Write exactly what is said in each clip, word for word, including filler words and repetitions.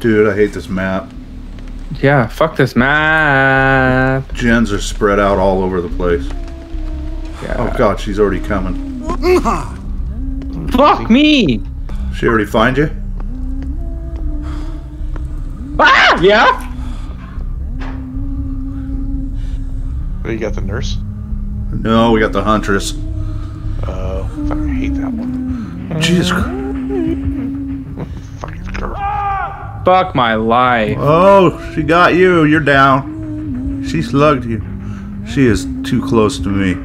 dude, I hate this map. Yeah, fuck this map. Gens are spread out all over the place. Yeah. Oh god, she's already coming. Fuck me! She already find you? Ah! Yeah! You got the nurse? No, we got the huntress. Oh, uh, fucking hate that one. Jesus Christ. Fucking girl. Fuck my life. Oh, she got you. You're down. She slugged you. She is too close to me.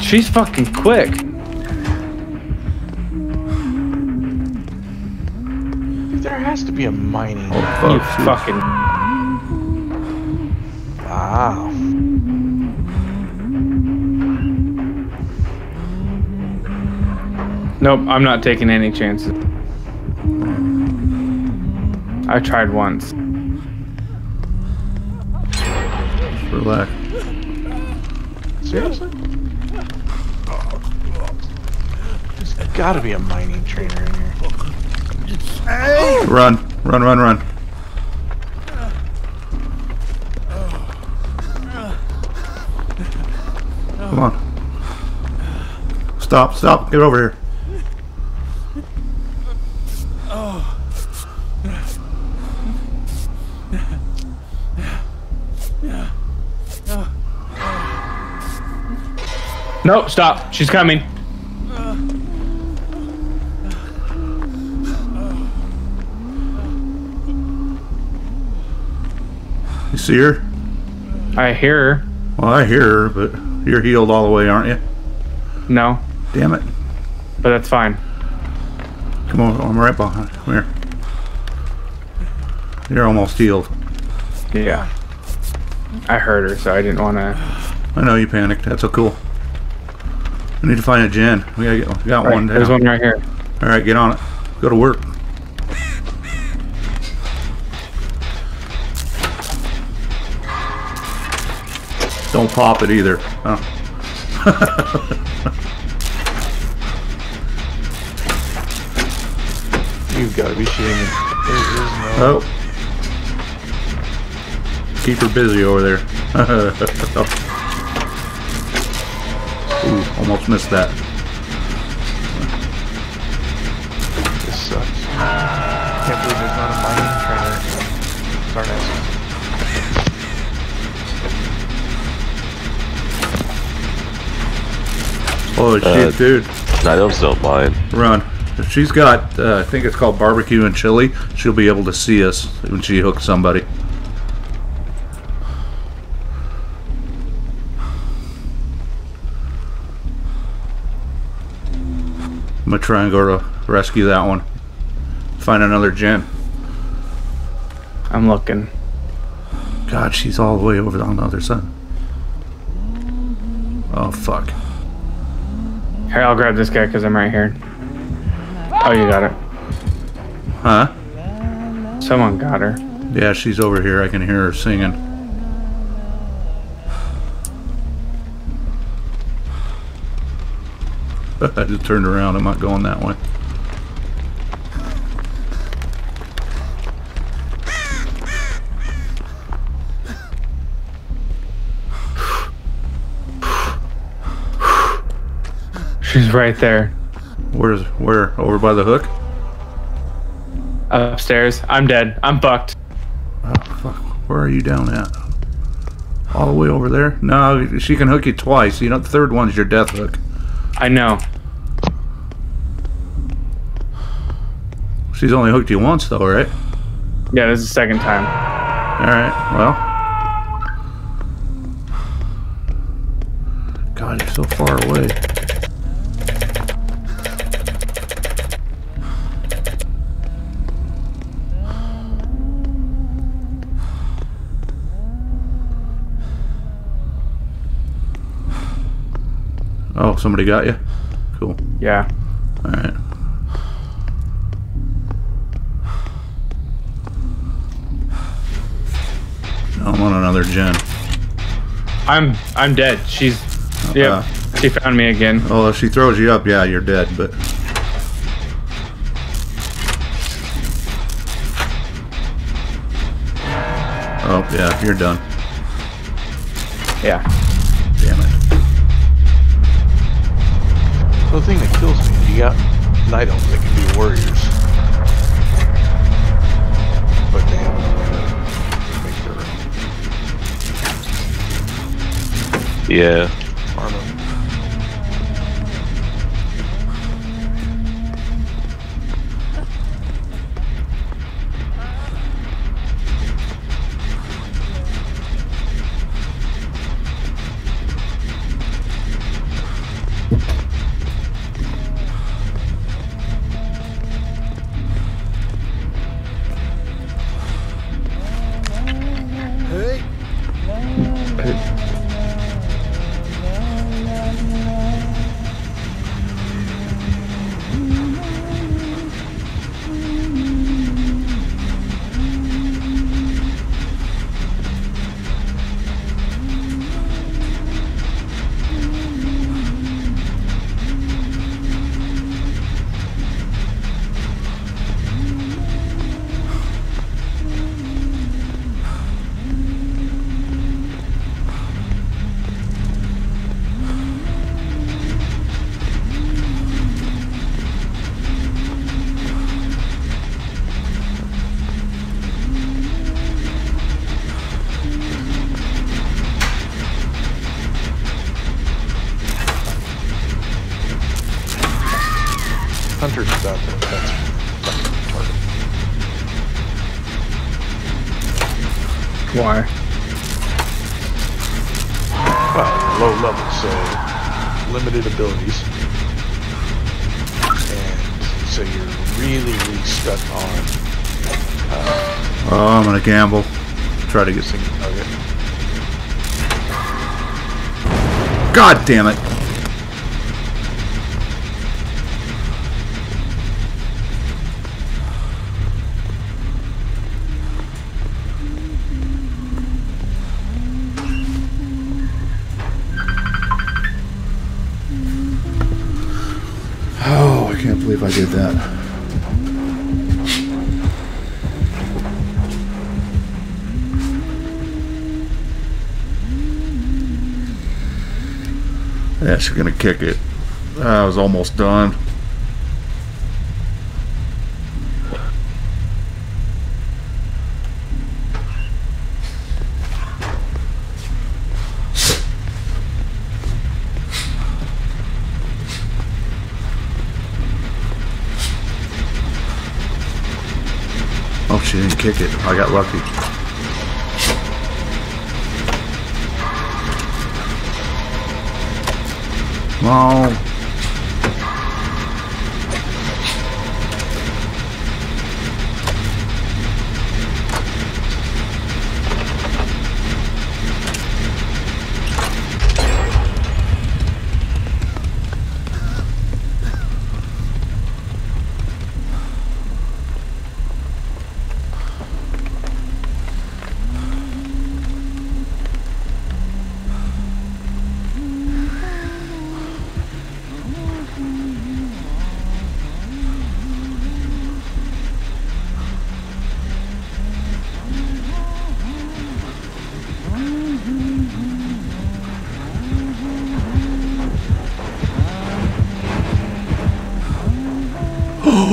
She's fucking quick. Dude, there has to be a mining. Oh, fuck. You fucking... Wow. Nope, I'm not taking any chances. I tried once. Relax. Seriously? There's gotta be a mining trainer in here. Hey! Run, run, run, run. Come on. Stop, stop, get over here. Oh. Nope, stop. She's coming. You see her? I hear her. Well, I hear her, but... You're healed all the way, aren't you? No. Damn it. But that's fine. Come on, I'm right behind. Come here. You're almost healed. Yeah. I heard her, so I didn't want to... I know you panicked. That's so cool. We need to find a gen. We gotta get one. We got right, one down. There's one right here. All right, get on it. Go to work. Don't pop it either. Oh. You've got to be shooting it. There is no... Oh. Keep her busy over there. Ooh, almost missed that. This sucks. I can't believe there's not a mining trainer. Darn it. Oh shit, uh, dude. I don't still mine. Run. If she's got, uh, I think it's called barbecue and chili, she'll be able to see us when she hooks somebody. I'm gonna try and go to rescue that one. Find another gen. I'm looking. God, she's all the way over on the other side. Oh, fuck. Here, I'll grab this guy because I'm right here. Oh, you got it. Huh? Someone got her. Yeah, she's over here. I can hear her singing. I just turned around. I'm not going that way. She's right there. Where's where? Over by the hook? Upstairs. I'm dead. I'm fucked. Oh, fuck. Where are you down at? All the way over there? No, she can hook you twice. You know, the third one's your death hook. I know. She's only hooked you once, though, right? Yeah, this is the second time. All right. Well. God, you're so far away. Oh, somebody got you? Cool. Yeah. Alright. I'm on another gen. I'm I'm dead. She's... Uh, yeah. She found me again. Oh, well, if she throws you up, yeah, you're dead, but... Oh, yeah, you're done. Yeah. Damn it. So the thing that kills me is you got night elves that can be warriors. But they have no way to make their own. Yeah. Hunter's about that. That's fucking retarded. Why? Well, low level, so limited abilities. And so you're really, really stuck on. Uh, oh, I'm gonna gamble. Try to get some. Okay. God damn it! I believe I did that. That's gonna kick it. I was almost done. She didn't kick it. I got lucky. Come on.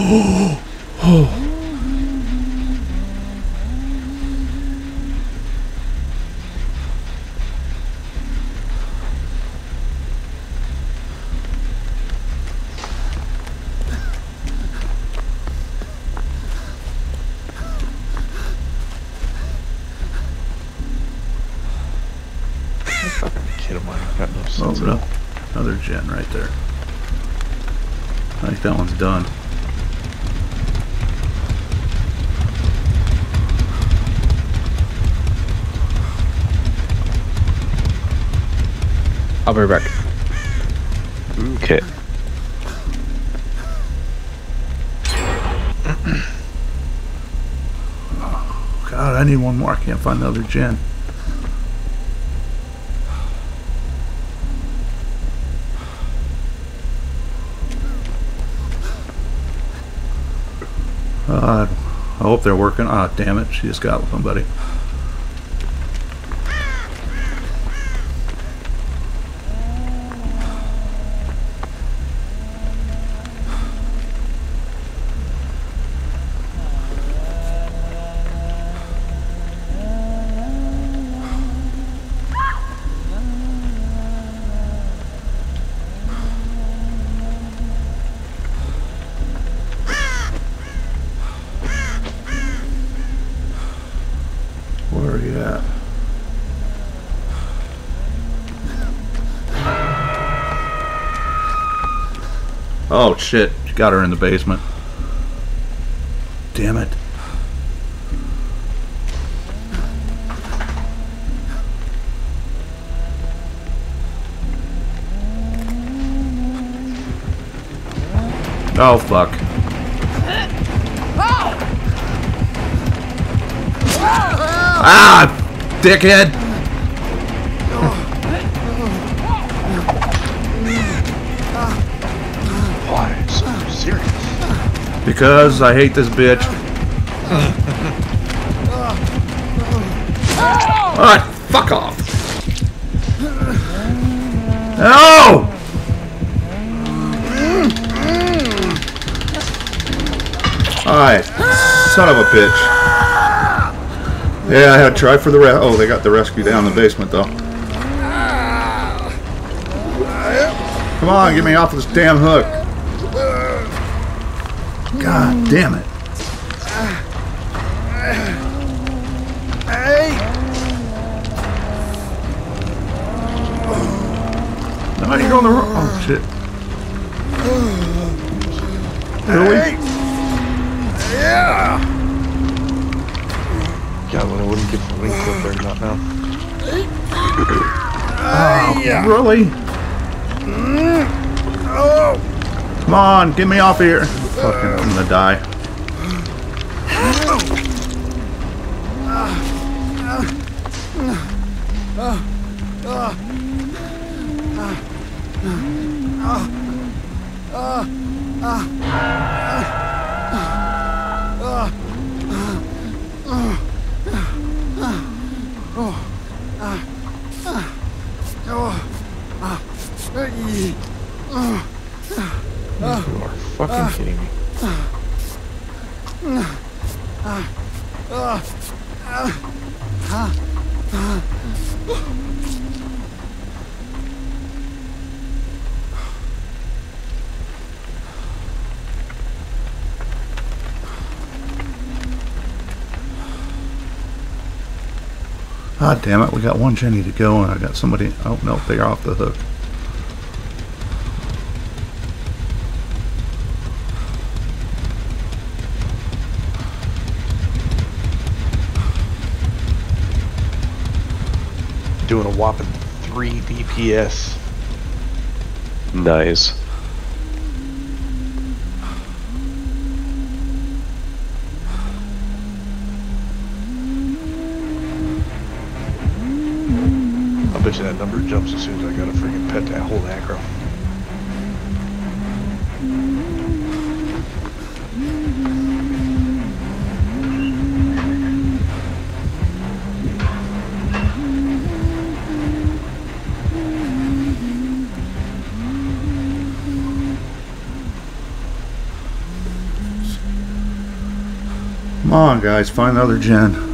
Oh, oh. Fucking kid of mine, got no sense at all. Another gen right there. I think that one's done. I'll be right back. Okay. Oh, God, I need one more. I can't find the other gen. Uh, I hope they're working. Ah, damn it. She just got somebody. Oh shit, got her in the basement. Damn it. Oh fuck. Ah, dickhead! Because I hate this bitch. Alright, fuck off. No! Alright, son of a bitch. Yeah, I had to try for the re- oh, they got the rescue down in the basement, though. Come on, get me off of this damn hook. God damn it. Hey. Now you're going the wrong... Oh, shit. Really? Hey. Yeah. God, well, I wouldn't get the link up there, not now. Oh, yeah. Really? Mm. Oh. Come on, get me off here. Fucking, I'm gonna die. You are fucking kidding me. Ah, damn it, we got one Jenny to go and I got somebody. Oh no, they're off the hook. Doing a whopping three D P S. Nice. I bet you that number jumps as soon as I gotta freaking pet that whole aggro. Come on, guys, find the other gen.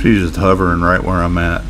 She's just hovering right where I'm at.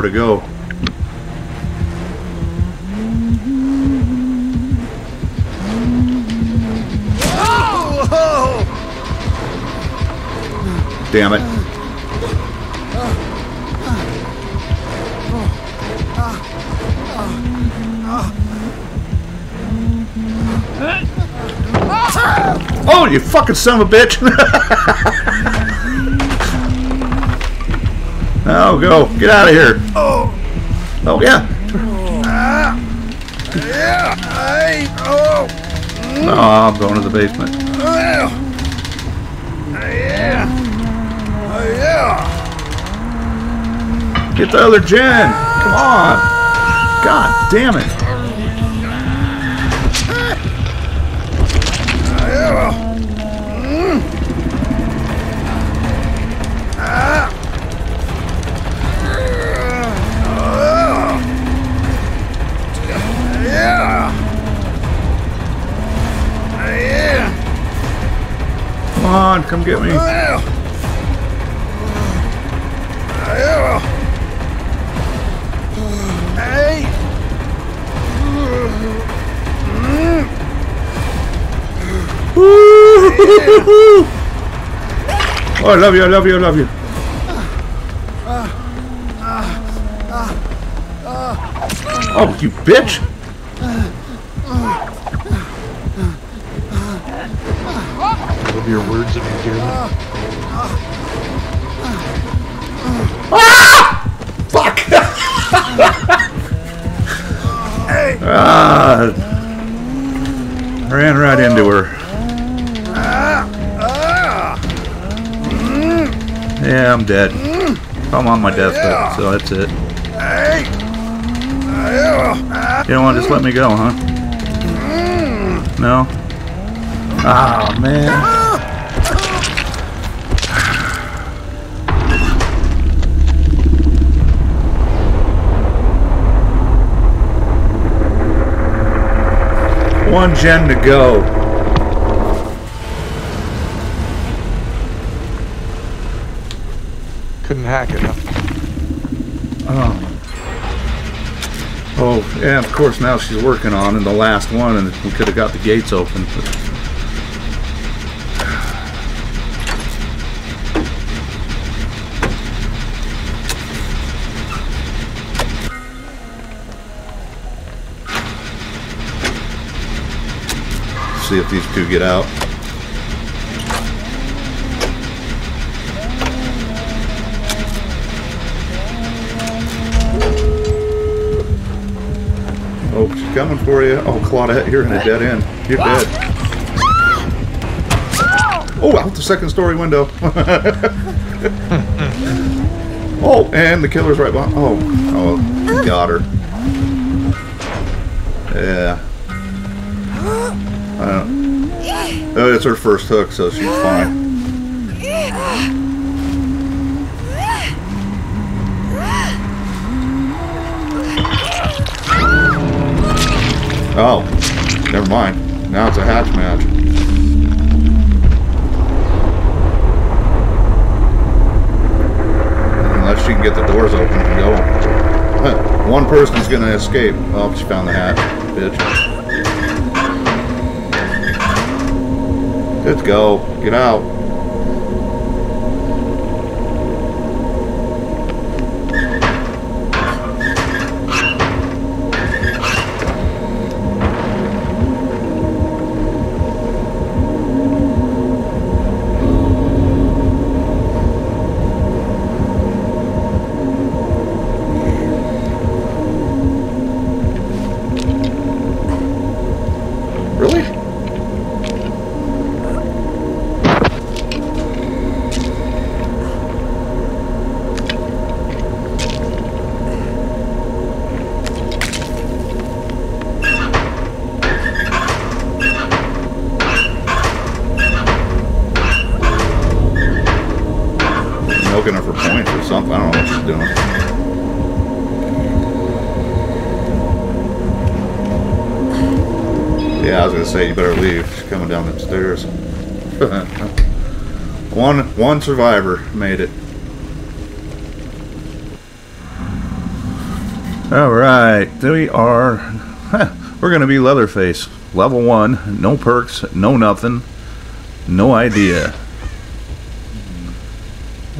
To go. Oh! Damn it. Oh, you fucking son of a bitch. Oh, go. Get out of here. Oh. Oh, yeah. Ah. Yeah. I, oh. No, I'm going to the basement. Oh. Yeah! Get the other gen! Come on! God damn it! Come on, come get me. Oh, I love you, I love you, I love you. Oh, you bitch! Your words of endearment. Ah! Fuck! Hey! Ah! Ran right into her. Yeah, I'm dead. I'm on my deathbed, so that's it. You don't want to just let me go, huh? No? Ah, oh, man. One gen to go. Couldn't hack it, huh? Oh. Oh, yeah, of course now she's working on in the last one and we could have got the gates open. See if these two get out. Oh, she's coming for you. Oh, Claudette, you're in a dead end. You're dead. Oh, out the second story window. Oh, and the killer's right behind. Oh, oh, got her. Yeah. I don't know. Oh, it's her first hook, so she's fine. Oh, never mind. Now it's a hatch match. Unless she can get the doors open and go. One person's going to escape. Oh, she found the hatch. Bitch. Let's go. Get out. You better leave. She's coming down the stairs. one one survivor made it. All right, there we are. We're gonna be Leatherface, level one. No perks, no nothing, no idea.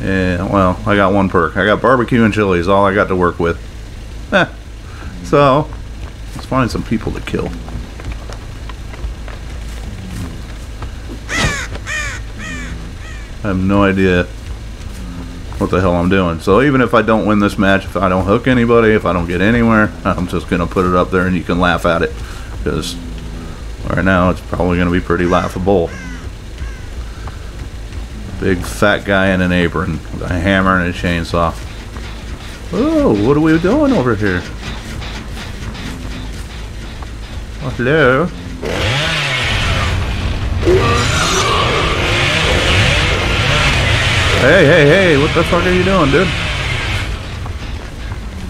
Yeah, well, I got one perk. I got barbecue and chili is all I got to work with. So let's find some people to kill. I have no idea what the hell I'm doing. So even if I don't win this match, if I don't hook anybody, if I don't get anywhere, I'm just going to put it up there and you can laugh at it. Because right now it's probably going to be pretty laughable. Big fat guy in an apron with a hammer and a chainsaw. Oh, what are we doing over here? Oh, hello. Hey, hey, hey, what the fuck are you doing,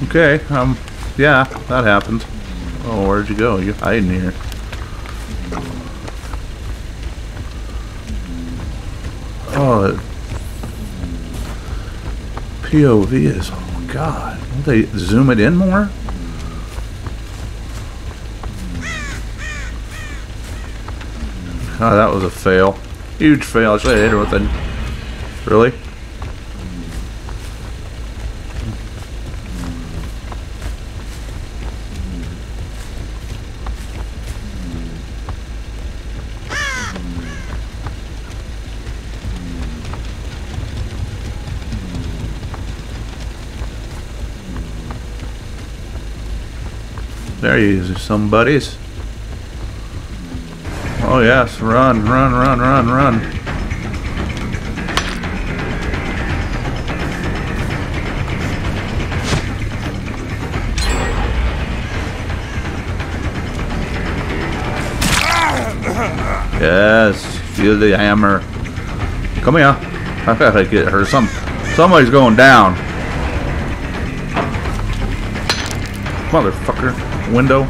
dude? Okay, um, yeah, that happened. Oh, where'd you go? You're hiding here. Oh, P O V is, oh god, don't they zoom it in more? Oh, that was a fail. Huge fail. I should have hit her with a... Really? There you is, some buddies. Oh yes, run, run, run, run, run. Yes, feel the hammer. Come here. I gotta get her. Some somebody's going down. Motherfucker. Window.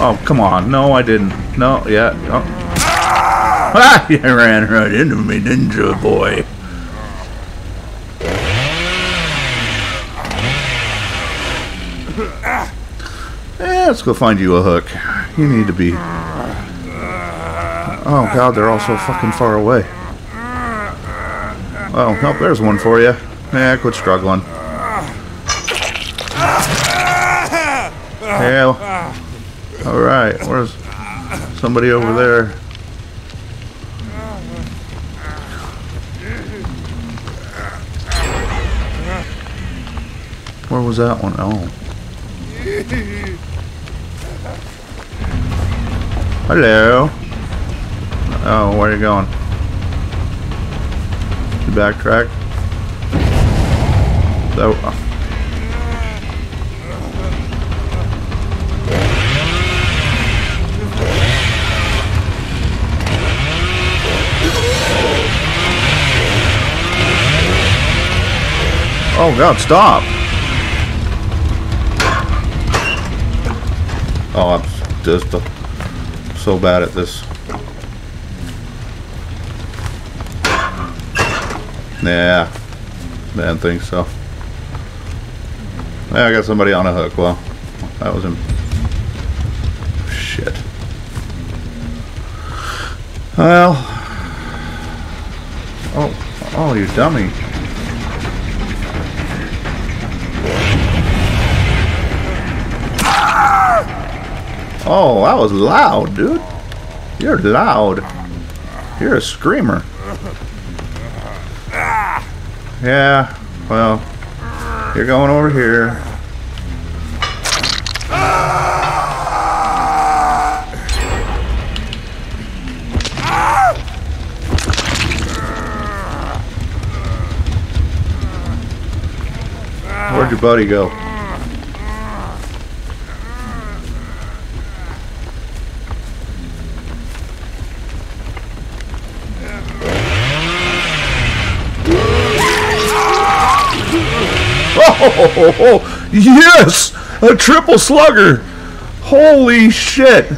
Oh, come on. No, I didn't. No, yeah. Oh. Ah! You ran right into me, didn't you, boy? Eh, let's go find you a hook. You need to be... Oh, God, they're all so fucking far away. Oh, nope, there's one for you. Eh, quit struggling. Hell. All right, where's somebody over there? Where was that one? Oh. Hello. Oh, where are you going? You backtrack? So. Uh, Oh god, stop! Oh, I'm just uh, so bad at this. Yeah, man thinks so. Yeah, I got somebody on a hook. Well, that was him. Shit. Well. Oh, oh, you dummy. Oh, that was loud, dude. You're loud. You're a screamer. Yeah, well, you're going over here. Where'd your buddy go? Oh, oh, oh, yes! A triple slugger! Holy shit!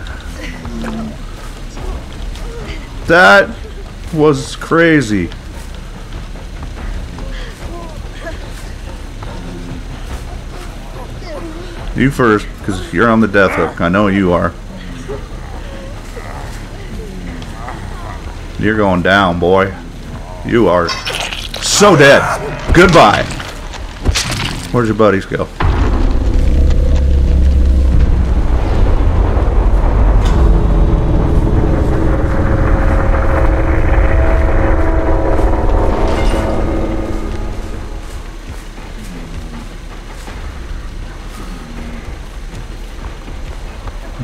That was crazy. You first, because you're on the death hook. I know you are. You're going down, boy. You are so dead. Goodbye. Where'd your buddies go?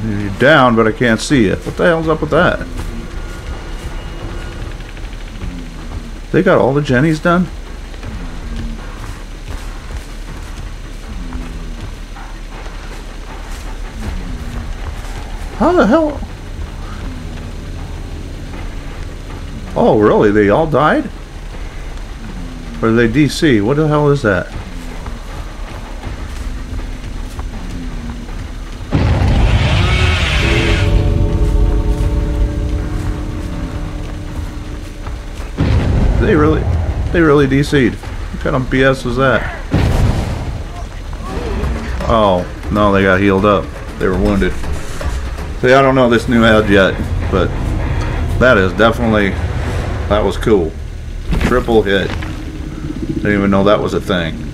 You're down, but I can't see you. What the hell's up with that? They got all the Jennies done? How the hell? Oh, really? They all died? Or are they D C? What the hell is that? They really, they really D C'd. What kind of B S was that? Oh, no, they got healed up. They were wounded. See, I don't know this new ad yet, but that is definitely, that was cool. Triple hit. Didn't even know that was a thing.